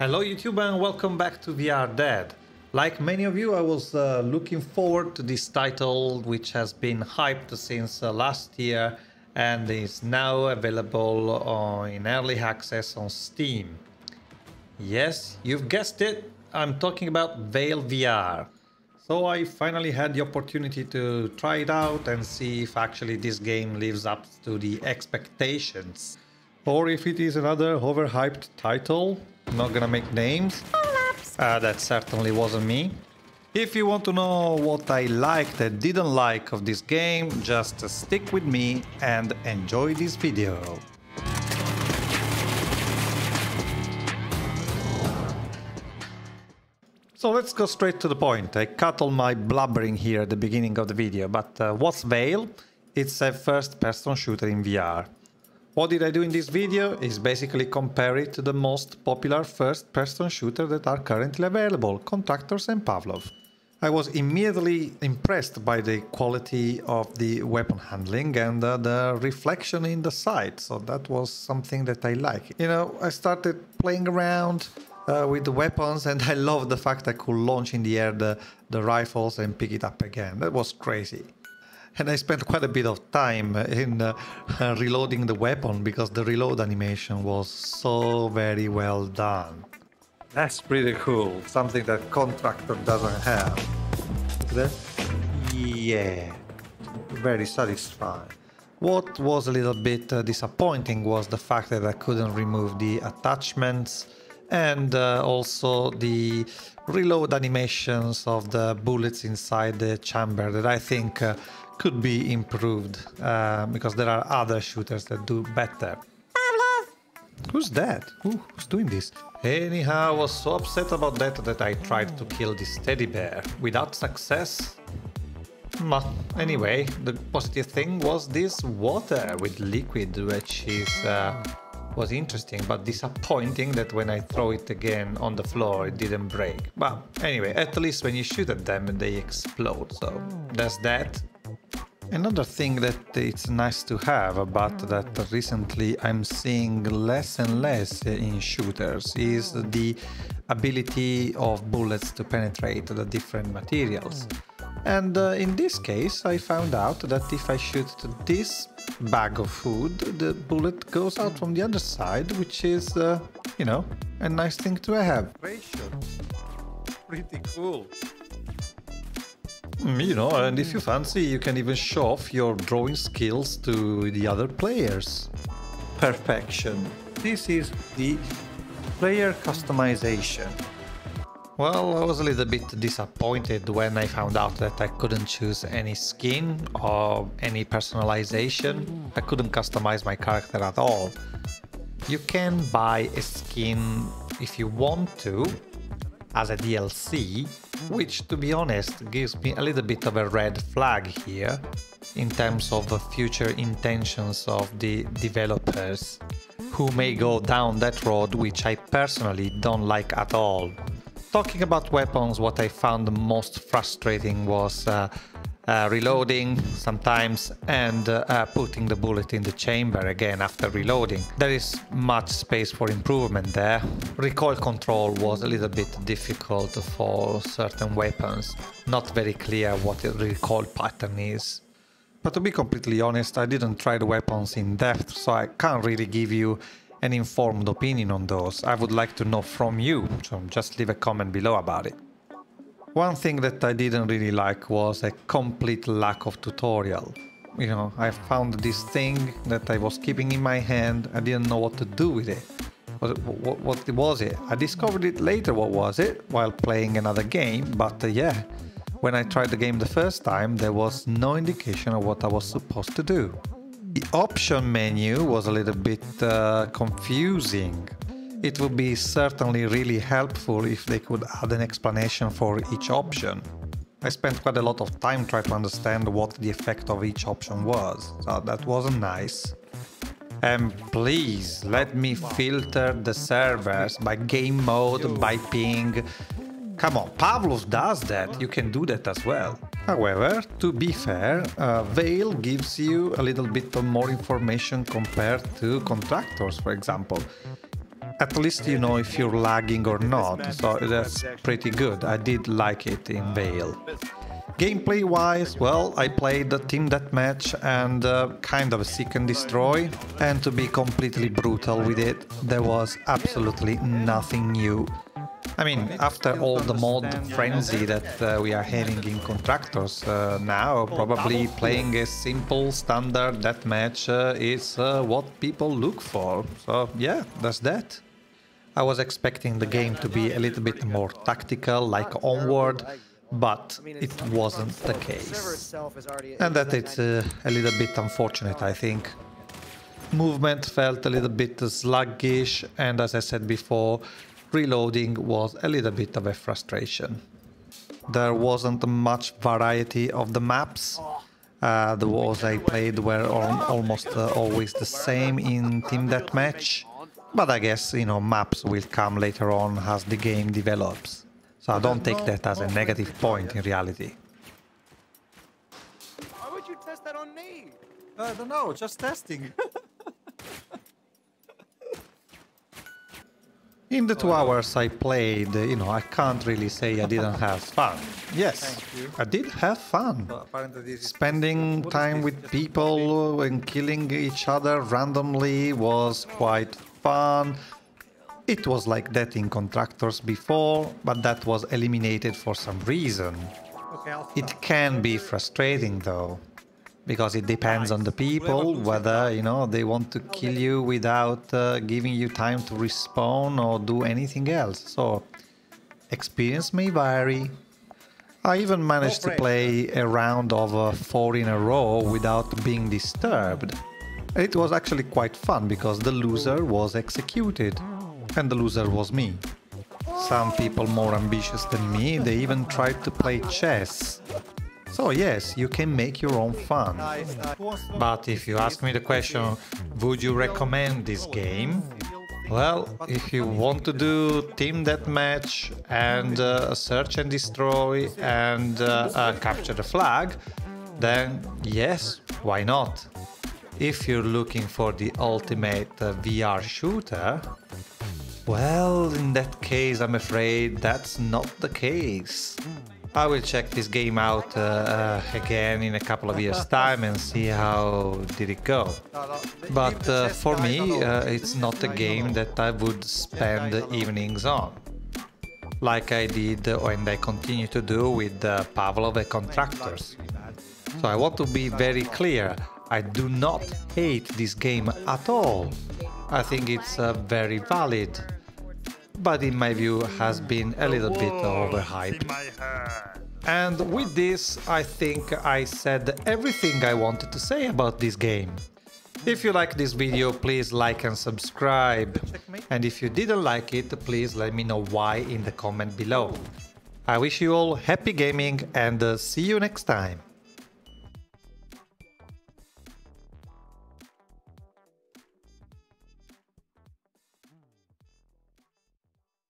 Hello YouTube and welcome back to VR DaD. Like many of you, I was looking forward to this title, which has been hyped since last year and is now available in early access on Steam. Yes, you've guessed it, I'm talking about VAIL VR. So I finally had the opportunity to try it out and see if actually this game lives up to the expectations, or if it is another overhyped title. I'm not gonna make names. That certainly wasn't me. If you want to know what I liked and didn't like of this game, just stick with me and enjoy this video. So let's go straight to the point. I cut all my blubbering here at the beginning of the video, but what's VAIL? It's a first-person shooter in VR. What did I do in this video is basically compare it to the most popular first-person shooter that are currently available, Contractors and Pavlov. I was immediately impressed by the quality of the weapon handling and the reflection in the sight, so that was something that I like. You know, I started playing around with the weapons and I loved the fact I could launch in the air the rifles and pick it up again. That was crazy. And I spent quite a bit of time in reloading the weapon because the reload animation was so very well done. That's pretty cool. Something that Contractor doesn't have. Look there. Yeah. Very satisfying. What was a little bit disappointing was the fact that I couldn't remove the attachments and also the reload animations of the bullets inside the chamber that I think could be improved because there are other shooters that do better. Who's that? Who's doing this? Anyhow, I was so upset about that I tried to kill this teddy bear without success. But anyway, the positive thing was this water with liquid, which is was interesting, but disappointing that when I throw it again on the floor, it didn't break. But anyway, at least when you shoot at them, they explode, so that's that. Another thing that it's nice to have, but that recently I'm seeing less and less in shooters, is the ability of bullets to penetrate the different materials. And in this case, I found out that if I shoot this bag of food, the bullet goes out from the other side, which is, you know, a nice thing to have. Pretty cool. You know, and if you fancy, you can even show off your drawing skills to the other players. Perfection. This is the player customization. Well, I was a little bit disappointed when I found out that I couldn't choose any skin or any personalization. I couldn't customize my character at all. You can buy a skin if you want to, as a DLC, which to be honest gives me a little bit of a red flag here in terms of the future intentions of the developers, who may go down that road which I personally don't like at all. Talking about weapons, what I found the most frustrating was reloading sometimes and putting the bullet in the chamber again after reloading. There is much space for improvement there. Recoil control was a little bit difficult for certain weapons. Not very clear what the recoil pattern is. But to be completely honest, I didn't try the weapons in depth, so I can't really give you an informed opinion on those. I would like to know from you, so just leave a comment below about it. One thing that I didn't really like was a complete lack of tutorial. You know, I found this thing that I was keeping in my hand, I didn't know what to do with it. What was it? I discovered it later, what was it, while playing another game, but yeah, when I tried the game the first time, there was no indication of what I was supposed to do. The option menu was a little bit confusing. It would be certainly really helpful if they could add an explanation for each option. I spent quite a lot of time trying to understand what the effect of each option was, so that wasn't nice. And please, let me filter the servers by game mode, by ping. Come on, Pavlov does that, you can do that as well. However, to be fair, VAIL gives you a little bit more information compared to Contractors, for example. at least you know if you're lagging or not, so that's pretty good. I did like it in VAIL. Gameplay wise, well, I played the Team Deathmatch and kind of Seek and Destroy, and to be completely brutal with it, there was absolutely nothing new. I mean, after all the mod frenzy that we are having in Contractors now, probably playing a simple standard deathmatch is what people look for. So yeah, that's that. I was expecting the game to be a little bit more tactical, like Onward, but it wasn't the case. And that it's a little bit unfortunate, I think. Movement felt a little bit sluggish, and as I said before, reloading was a little bit of a frustration. There wasn't much variety of the maps. The wars I played were almost always the same in Team Deathmatch, but I guess, you know, maps will come later on as the game develops. So I don't take that as a negative point in reality. Why would you test that on me? I don't know, just testing. In the 2 hours I played, you know, I can't really say I didn't have fun. Yes, I did have fun. Spending time with people and killing each other randomly was quite fun. It was like that in Contractors before, but that was eliminated for some reason. It can be frustrating though, because it depends on the people, whether, you know, they want to kill you without giving you time to respawn or do anything else. So, experience may vary. I even managed to play a round of 4 in a row without being disturbed. It was actually quite fun because the loser was executed, and the loser was me. Some people more ambitious than me, they even tried to play chess. So yes, you can make your own fun. But if you ask me the question, would you recommend this game? Well, if you want to do Team Deathmatch and Search and Destroy and Capture the Flag, then yes, why not? If you're looking for the ultimate VR shooter, well, in that case, I'm afraid that's not the case. I will check this game out again in a couple of years' time and see how did it go. But for me, it's not a game that I would spend evenings on. Like I did and I continue to do with Pavlov and Contractors. So I want to be very clear, I do not hate this game at all. I think it's very valid, but in my view has been a little bit overhyped. And with this, I think I said everything I wanted to say about this game. If you like this video, please like and subscribe. And if you didn't like it, please let me know why in the comment below. I wish you all happy gaming and see you next time.